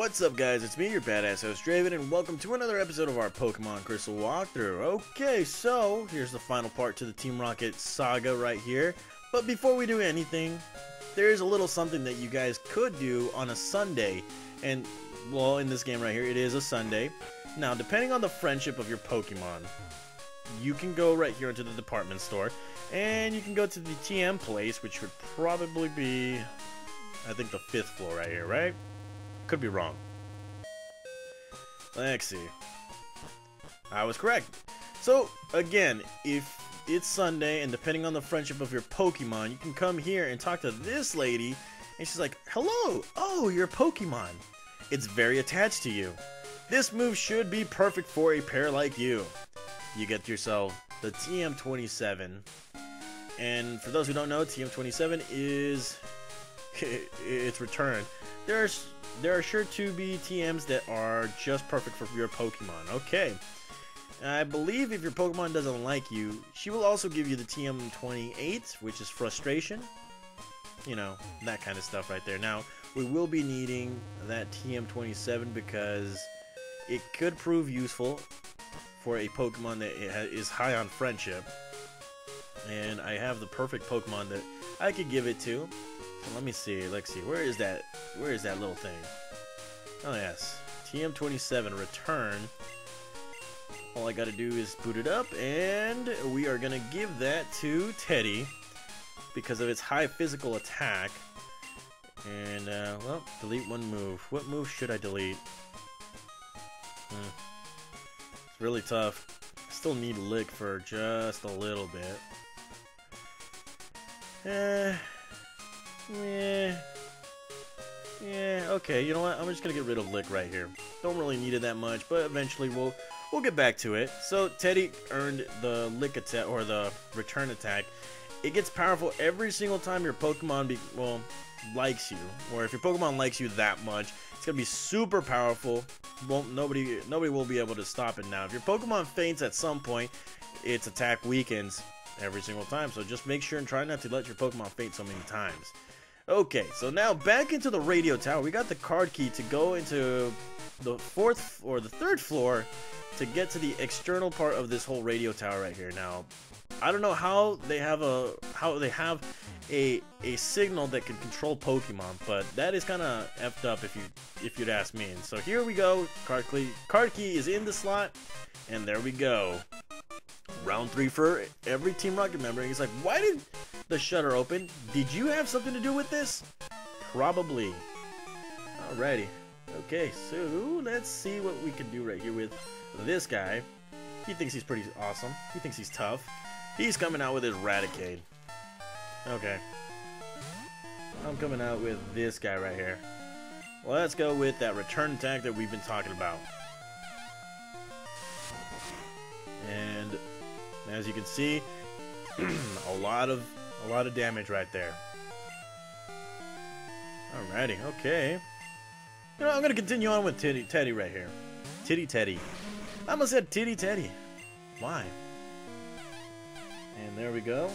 What's up, guys? It's me, your badass host Draven, and welcome to another episode of our Pokemon Crystal Walkthrough. Okay, so here's the final part to the Team Rocket saga right here. But before we do anything, there is a little something that you guys could do on a Sunday. And, well, in this game right here, it is a Sunday. Now, depending on the friendship of your Pokemon, you can go right here into the department store, and you can go to the TM place, which would probably be, I think, the 5th floor right here, right? Could be wrong. Let's see. I was correct. So, again, if it's Sunday, and depending on the friendship of your Pokemon, you can come here and talk to this lady, and she's like, hello! Oh, you're a Pokemon. It's very attached to you. This move should be perfect for a pair like you. You get yourself the TM27. And for those who don't know, TM27 is its return. There are sure to be TMs that are just perfect for your Pokemon. Okay. I believe if your Pokemon doesn't like you, she will also give you the TM28, which is frustration. You know, that kind of stuff right there. Now, we will be needing that TM27 because it could prove useful for a Pokemon that is high on friendship. And I have the perfect Pokemon that I could give it to. Let me see. Let's see. Where is that? Where is that little thing? Oh, yes. TM27 return. All I gotta do is boot it up, and we are gonna give that to Teddy because of its high physical attack. And, well, delete one move. What move should I delete? It's really tough. I still need Lick for just a little bit. Yeah, okay, you know what? I'm just gonna get rid of Lick right here. Don't really need it that much, but eventually we'll get back to it. So Teddy earned the Lick attack, or the return attack. It gets powerful every single time your Pokemon likes you, or if your Pokemon likes you that much, it's gonna be super powerful. Nobody will be able to stop it now. If your Pokemon faints at some point, its attack weakens every single time. So just make sure and try not to let your Pokemon faint so many times. Okay, so now back into the radio tower. We got the card key to go into the 4th or the 3rd floor to get to the external part of this whole radio tower right here. Now, I don't know how they have a signal that can control Pokemon, but that is kind of effed up if you'd ask me. And so here we go. Card key is in the slot, and there we go. Round 3 for every Team Rocket member. He's like, why did the shutter open? Did you have something to do with this? Probably. Alrighty. Okay, so let's see what we can do right here with this guy. He thinks he's pretty awesome. He thinks he's tough. He's coming out with his Raticate. Okay. I'm coming out with this guy right here. Let's go with that return attack that we've been talking about. And as you can see, a lot of damage right there. Alrighty, okay. You know, I'm gonna continue on with Teddy right here. Teddy. I almost said Teddy. Why? And there we go.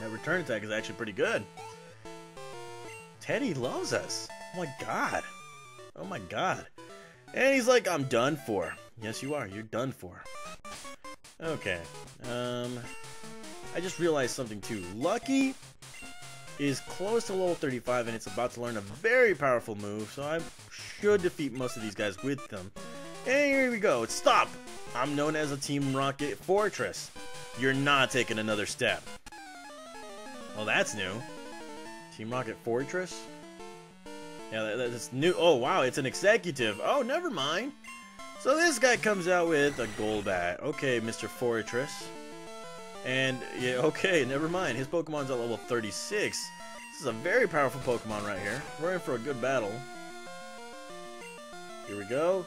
That return attack is actually pretty good. Teddy loves us. Oh my god. Oh my god. And he's like, I'm done for. Yes, you are. You're done for. Okay. I just realized something too. Lucky is close to level 35, and it's about to learn a very powerful move, so I should defeat most of these guys with them. And here we go. Stop! I'm known as a Team Rocket Fortress. You're not taking another step. Well, that's new. Team Rocket Fortress? Yeah, that's new. Oh, wow, it's an executive. Oh, never mind. So this guy comes out with a Golbat. Okay, Mr. Fortress. And, yeah, okay, never mind. His Pokemon's at level 36. This is a very powerful Pokemon right here. We're in for a good battle. Here we go.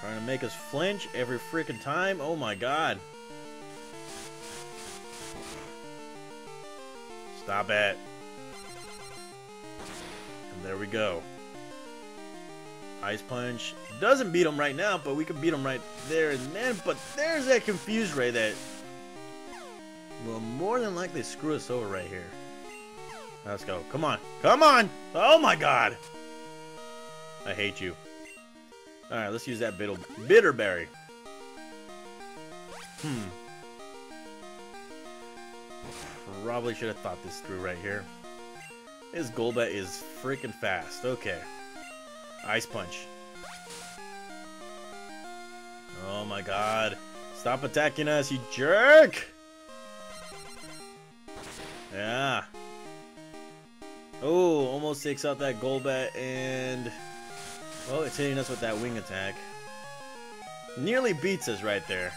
Trying to make us flinch every freaking time. Oh, my God. Stop it. There we go. Ice Punch doesn't beat him right now, but we can beat him right there and then. But there's that Confuse Ray that will more than likely screw us over right here. Let's go. Come on. Come on! Oh my god! I hate you. Alright, let's use that Bitterberry. Probably should have thought this through right here. This Golbat is freaking fast. Okay. Ice Punch. Oh my god. Stop attacking us, you jerk! Yeah. Oh, almost takes out that Golbat and... well, it's hitting us with that wing attack. Nearly beats us right there.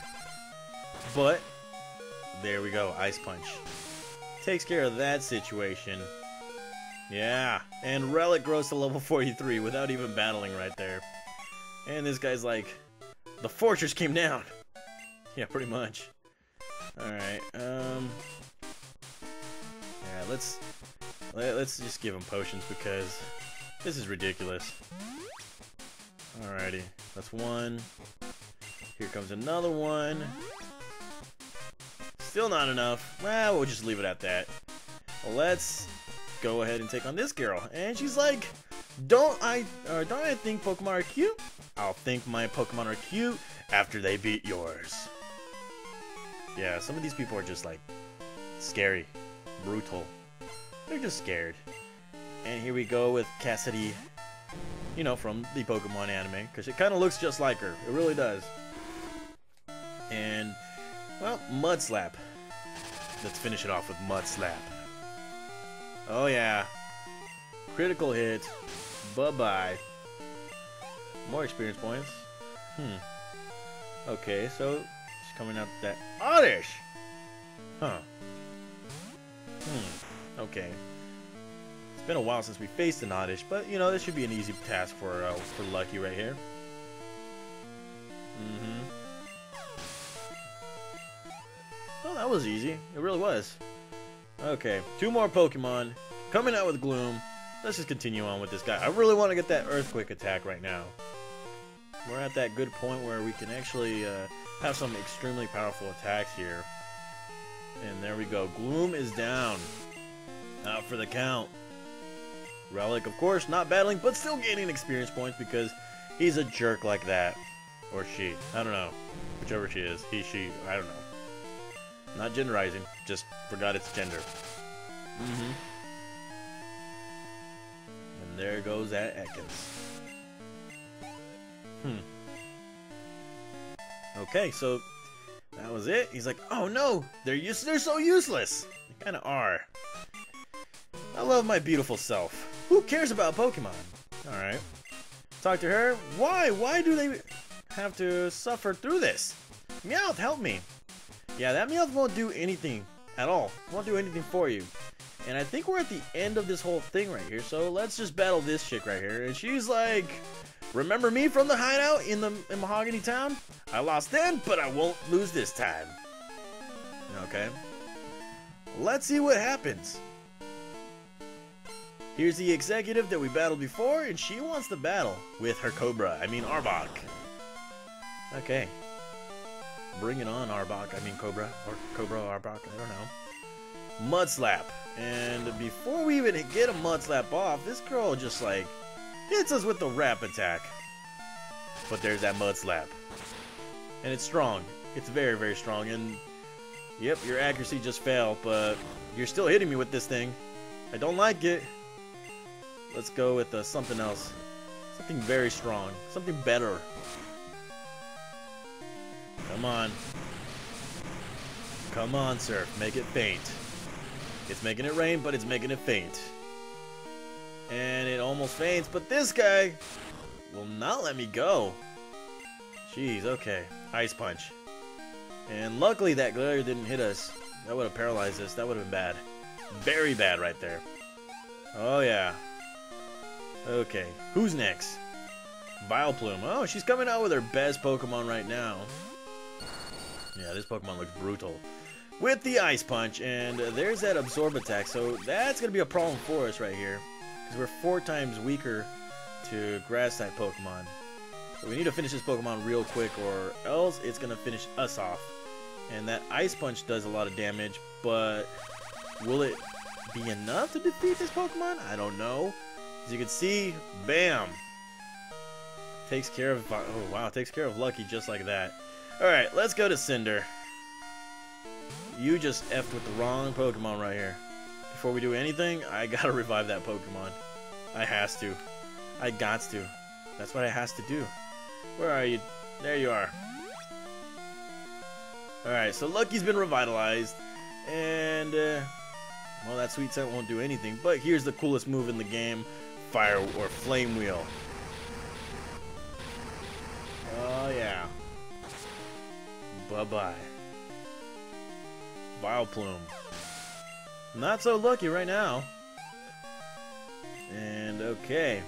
But, there we go, Ice Punch. Takes care of that situation. Yeah, and Relic grows to level 43 without even battling right there. And this guy's like, the fortress came down! Yeah, pretty much. Alright, yeah, let's just give him potions because this is ridiculous. Alrighty, that's one. Here comes another one. Still not enough. Well, we'll just leave it at that. Let's go ahead and take on this girl. And she's like, don't I think Pokemon are cute? I'll think my Pokemon are cute after they beat yours. Yeah, some of these people are just like scary, brutal. They're just scared. And here we go with Cassidy, you know, from the Pokemon anime, because it kind of looks just like her. It really does. And, well, Mud Slap. Let's finish it off with Mud Slap. Oh, yeah. Critical hit. Bye-bye. More experience points. Okay, so she's coming out that Oddish. Okay. It's been a while since we faced an Oddish, but you know, this should be an easy task for Lucky right here. Oh, that was easy. It really was. Okay, two more Pokemon. Coming out with Gloom. Let's just continue on with this guy. I really want to get that Earthquake attack right now. We're at that good point where we can actually have some extremely powerful attacks here. And there we go. Gloom is down. Out for the count. Relic, of course, not battling, but still gaining experience points because he's a jerk like that. Or she. I don't know. Whichever she is. He, she. I don't know. Not genderizing. Just forgot its gender. And there goes that Ekans. Okay, so that was it. He's like, oh no! They're so useless! They kinda are. I love my beautiful self. Who cares about Pokemon? Alright. Talk to her. Why? Why do they have to suffer through this? Meowth, help me. Yeah, that Meowth won't do anything at all. Won't do anything for you. And I think we're at the end of this whole thing right here. So let's just battle this chick right here. And she's like, remember me from the hideout in Mahogany Town? I lost then, but I won't lose this time. Okay. Let's see what happens. Here's the executive that we battled before, and she wants to battle with her Cobra. I mean, Arbok. Okay. Bring it on, Arbok. I mean, Cobra. Or Cobra, Arbok. I don't know. Mud Slap. And before we even get a Mud Slap off, this girl just, like, hits us with the Rap Attack. But there's that Mud Slap. And it's strong. It's very, very strong. And, yep, your accuracy just failed, but you're still hitting me with this thing. I don't like it. Let's go with something else. Something very strong. Something better. Come on. Come on, sir. Make it faint. It's making it rain, but it's making it faint. And it almost faints, but this guy will not let me go. Jeez, okay. Ice Punch. And luckily that glare didn't hit us. That would have paralyzed us. That would have been bad. Very bad right there. Oh, yeah. Okay, who's next? Vileplume. Oh, she's coming out with her best Pokemon right now. Yeah, this Pokemon looks brutal. With the Ice Punch, and there's that Absorb attack, so that's going to be a problem for us right here. Because we're 4 times weaker to Grass-type Pokemon. So we need to finish this Pokemon real quick, or else it's going to finish us off. And that Ice Punch does a lot of damage, but will it be enough to defeat this Pokemon? I don't know. As you can see, bam! Takes care of... oh, wow. Takes care of Lucky just like that. Alright, let's go to Cinder. You just effed with the wrong Pokemon right here. Before we do anything, I gotta revive that Pokemon. I has to. I gots to. That's what I has to do. Where are you? There you are. Alright, so Lucky's been revitalized. And, well, that sweet scent won't do anything. But here's the coolest move in the game. Fire or Flame Wheel. Oh, yeah. Bye-bye. Vileplume. Not so lucky right now. And, okay.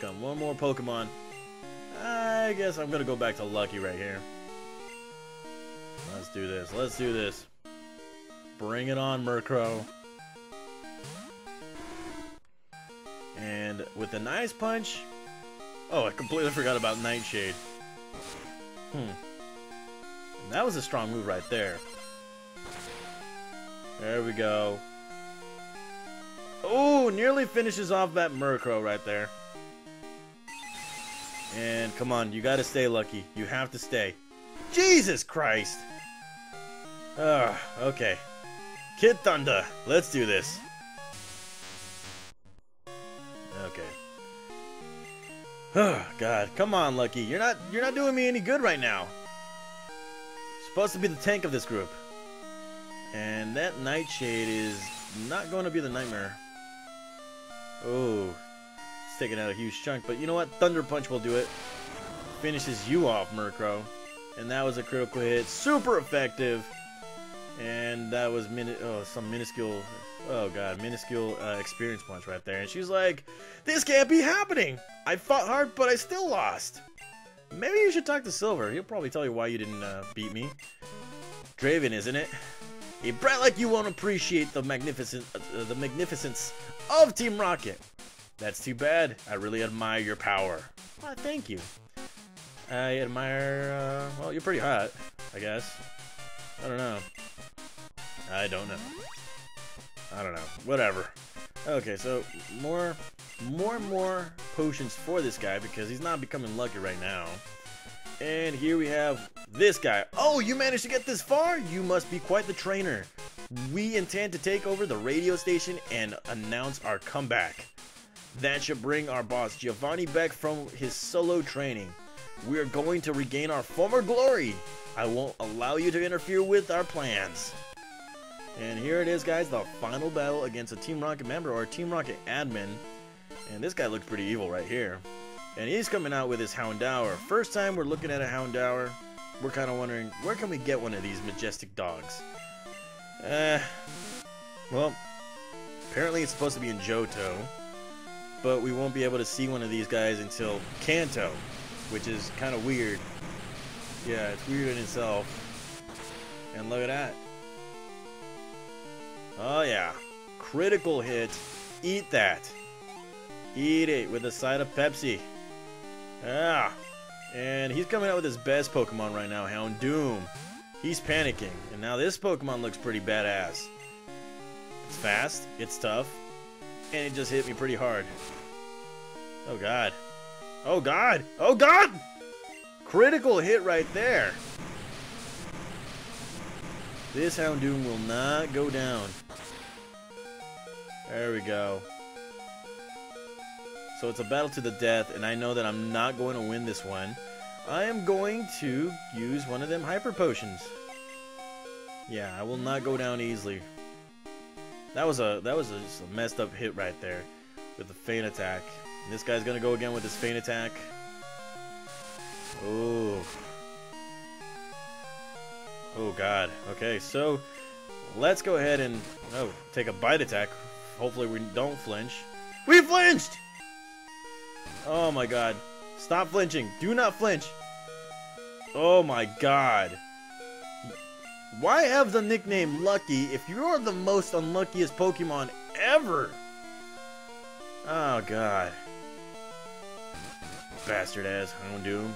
Got one more Pokemon. I guess I'm gonna go back to Lucky right here. Let's do this. Let's do this. Bring it on, Murkrow. And with an Ice Punch... oh, I completely forgot about Nightshade. That was a strong move right there. There we go. Oh, nearly finishes off that Murkrow right there. And come on, you gotta stay, Lucky. You have to stay. Jesus Christ! Ugh, okay. Kid Thunder, let's do this. Okay. Oh, God, come on, Lucky. You're not doing me any good right now. Supposed to be the tank of this group. And that Nightshade is not going to be the nightmare. Oh, it's taking out a huge chunk, but you know what? Thunder Punch will do it. Finishes you off, Murkrow. And that was a critical hit. Super effective. And that was minuscule experience punch right there. And she's like, this can't be happening. I fought hard, but I still lost. Maybe you should talk to Silver. He'll probably tell you why you didn't beat me. Draven, isn't it? A brat like you won't appreciate the magnificence of Team Rocket. That's too bad. I really admire your power. Why, thank you. I admire, well, you're pretty hot, I guess. I don't know. Whatever. Okay, so more potions for this guy because he's not becoming lucky right now. And here we have this guy. Oh, you managed to get this far? You must be quite the trainer. We intend to take over the radio station and announce our comeback. That should bring our boss Giovanni back from his solo training. We're going to regain our former glory. I won't allow you to interfere with our plans. And here it is, guys, the final battle against a Team Rocket member or a Team Rocket admin. And this guy looks pretty evil right here. And he's coming out with his Houndour. First time we're looking at a Houndour, we're kind of wondering, where can we get one of these majestic dogs? Well, apparently it's supposed to be in Johto, but we won't be able to see one of these guys until Kanto, which is kind of weird. Yeah, it's weird in itself. And look at that. Oh yeah, critical hit. Eat that. Eat it with a side of Pepsi. Ah, and he's coming out with his best Pokemon right now, Houndoom. He's panicking, and now this Pokemon looks pretty badass. It's fast, it's tough, and it just hit me pretty hard. Oh God. Oh God! Oh God! Critical hit right there. This Houndoom will not go down. There we go. So it's a battle to the death, and I know that I'm not going to win this one. I am going to use one of them hyper potions. Yeah, I will not go down easily. That was just a messed up hit right there with the feint attack. This guy's gonna go again with his feint attack. Oh. Oh God. Okay, so let's go ahead and take a bite attack. Hopefully we don't flinch. We flinched! Oh my God. Stop flinching. Do not flinch. Oh my God. Why have the nickname Lucky if you're the most unluckiest Pokemon ever? Oh God. Bastard ass Houndoom.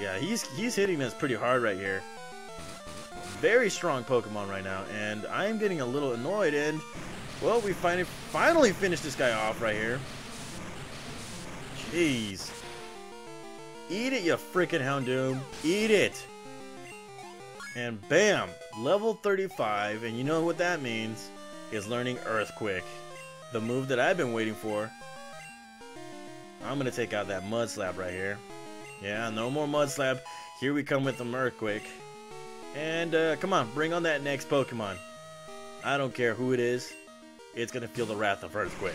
Yeah, he's hitting us pretty hard right here. Very strong Pokemon right now, and I'm getting a little annoyed, and, well, we finally finished this guy off right here. Jeez. Eat it, you freaking Houndoom. Eat it. And bam, level 35, and you know what that means, is learning Earthquake. The move that I've been waiting for. I'm going to take out that Mud Slab right here. Yeah, no more Mud Slab. Here we come with the Murkrow. And come on, bring on that next Pokemon. I don't care who it is. It's going to feel the wrath of Earthquake.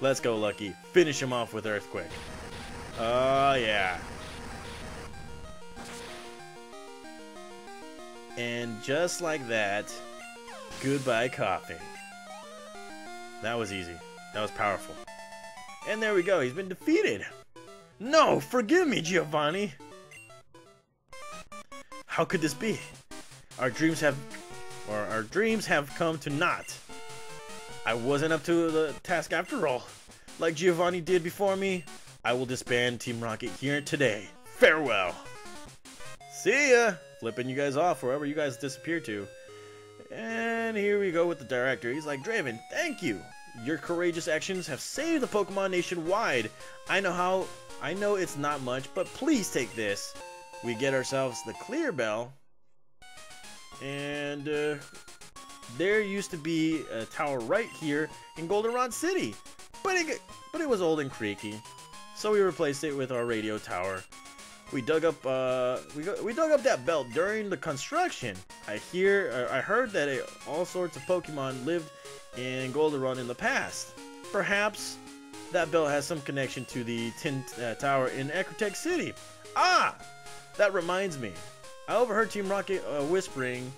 Let's go, Lucky. Finish him off with Earthquake. Oh, yeah. And just like that, goodbye coughing. That was easy. That was powerful. And there we go. He's been defeated. No, forgive me, Giovanni. How could this be? Our dreams have come to naught. I wasn't up to the task after all. Like Giovanni did before me, I will disband Team Rocket here today. Farewell. See ya. Flipping you guys off wherever you guys disappear to. And here we go with the director. He's like, Draven, thank you. Your courageous actions have saved the Pokemon nationwide. I know it's not much, but please take this. We get ourselves the Clear Bell. And there used to be a tower right here in Goldenrod City. But it was old and creaky. So we replaced it with our radio tower. We dug up that belt during the construction. I heard that all sorts of Pokemon lived in Goldenrod in the past. Perhaps that belt has some connection to the Tin Tower in Ecruteak City. Ah, that reminds me. I overheard Team Rocket whispering.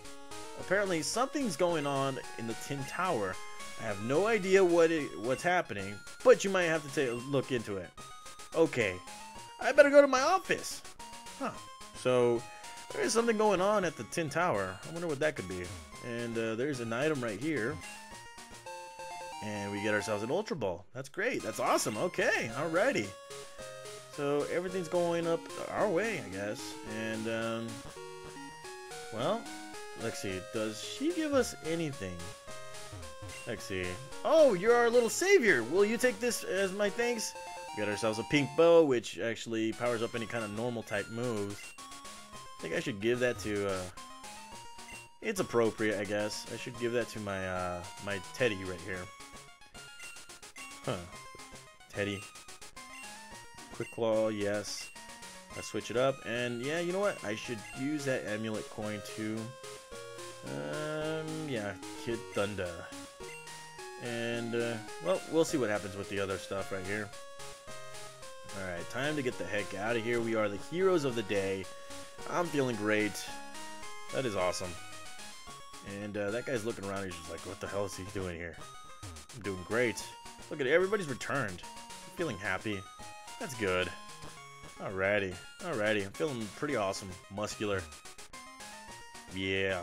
Apparently something's going on in the Tin Tower. I have no idea what's happening, but you might have to take a look into it. Okay. I better go to my office. Huh. So, there is something going on at the Tin Tower. I wonder what that could be. And there's an item right here. And we get ourselves an Ultra Ball. That's great. That's awesome. Okay. Alrighty. So, everything's going up our way, I guess. And, well, let's see. Does she give us anything? Let's see. Oh, you're our little savior. Will you take this as my thanks? We got ourselves a pink bow, which actually powers up any kind of normal type moves. I think I should give that to, it's appropriate, I guess. I should give that to my, my Teddy right here. Huh. Teddy. Quick Claw, yes. Let's switch it up, and yeah, you know what? I should use that Amulet Coin too. Yeah, Kid Thunder. And, well, we'll see what happens with the other stuff right here. Alright, time to get the heck out of here. We are the heroes of the day. I'm feeling great. That is awesome. And that guy's looking around. He's just like, what the hell is he doing here? I'm doing great. Look at it. Everybody's returned. I'm feeling happy. That's good. Alrighty. Alrighty. I'm feeling pretty awesome. Muscular. Yeah.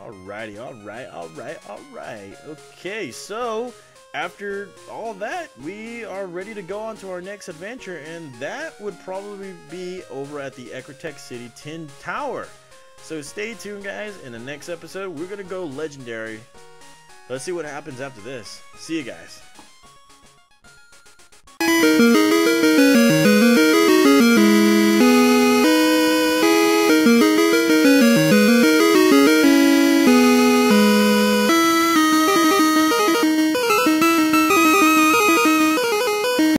Alrighty. Alright. Alright. Alright. Okay, so... after all that, we are ready to go on to our next adventure, and that would probably be over at the Ecruteak City Tin Tower. So stay tuned, guys. In the next episode, we're going to go legendary. Let's see what happens after this. See you guys.